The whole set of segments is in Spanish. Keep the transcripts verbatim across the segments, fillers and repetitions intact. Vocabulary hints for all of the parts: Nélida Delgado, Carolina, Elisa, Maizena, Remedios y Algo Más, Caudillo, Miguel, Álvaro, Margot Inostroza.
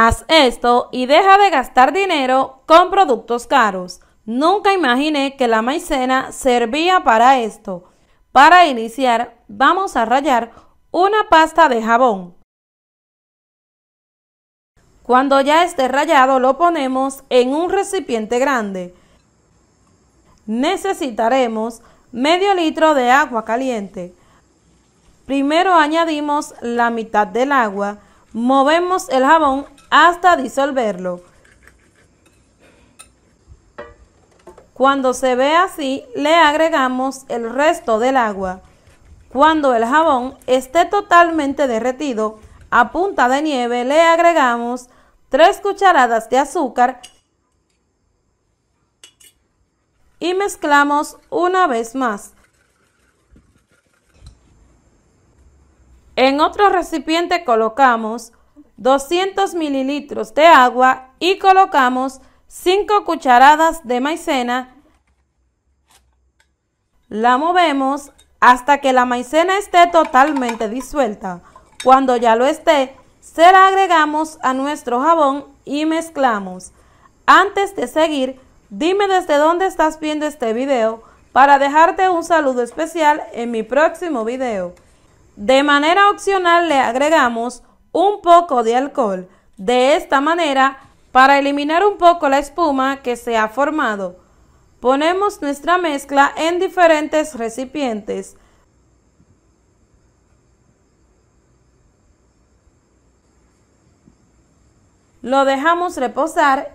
Haz esto y deja de gastar dinero con productos caros. Nunca imaginé que la maicena servía para esto. Para iniciar, vamos a rallar una pasta de jabón. Cuando ya esté rallado, lo ponemos en un recipiente grande. Necesitaremos medio litro de agua caliente. Primero añadimos la mitad del agua. Movemos el jabón hasta disolverlo. Cuando se ve así, le agregamos el resto del agua. Cuando el jabón esté totalmente derretido, a punta de nieve, le agregamos tres cucharadas de azúcar y mezclamos una vez más. En otro recipiente colocamos doscientos mililitros de agua y colocamos cinco cucharadas de maicena. La movemos hasta que la maicena esté totalmente disuelta. Cuando ya lo esté, se la agregamos a nuestro jabón y mezclamos. Antes de seguir, dime desde dónde estás viendo este video para dejarte un saludo especial en mi próximo video. De manera opcional le agregamos un poco de alcohol, de esta manera para eliminar un poco la espuma que se ha formado. Ponemos nuestra mezcla en diferentes recipientes. Lo dejamos reposar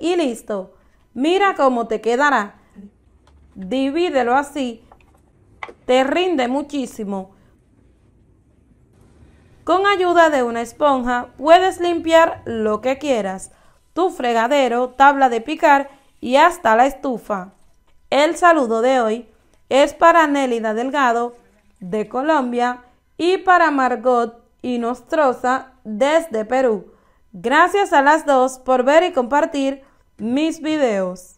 y listo. Mira cómo te quedará. Divídelo así. Te rinde muchísimo. Con ayuda de una esponja puedes limpiar lo que quieras, tu fregadero, tabla de picar y hasta la estufa. El saludo de hoy es para Nélida Delgado de Colombia y para Margot Inostroza desde Perú. Gracias a las dos por ver y compartir mis videos.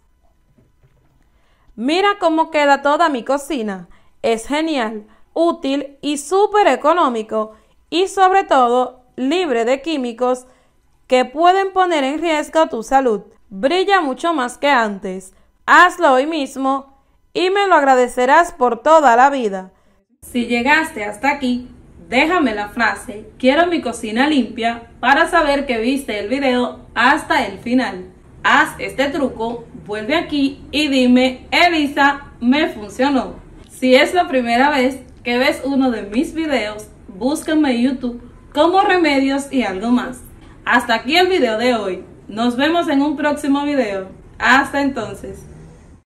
Mira cómo queda toda mi cocina. Es genial, útil y súper económico y sobre todo libre de químicos que pueden poner en riesgo tu salud. Brilla mucho más que antes. Hazlo hoy mismo y me lo agradecerás por toda la vida. Si llegaste hasta aquí, déjame la frase "quiero mi cocina limpia" para saber que viste el video hasta el final. Haz este truco, vuelve aquí y dime "Elisa, me funcionó". Si es la primera vez que ves uno de mis videos, búscame en YouTube como Remedios y Algo Más. Hasta aquí el video de hoy. Nos vemos en un próximo video. Hasta entonces.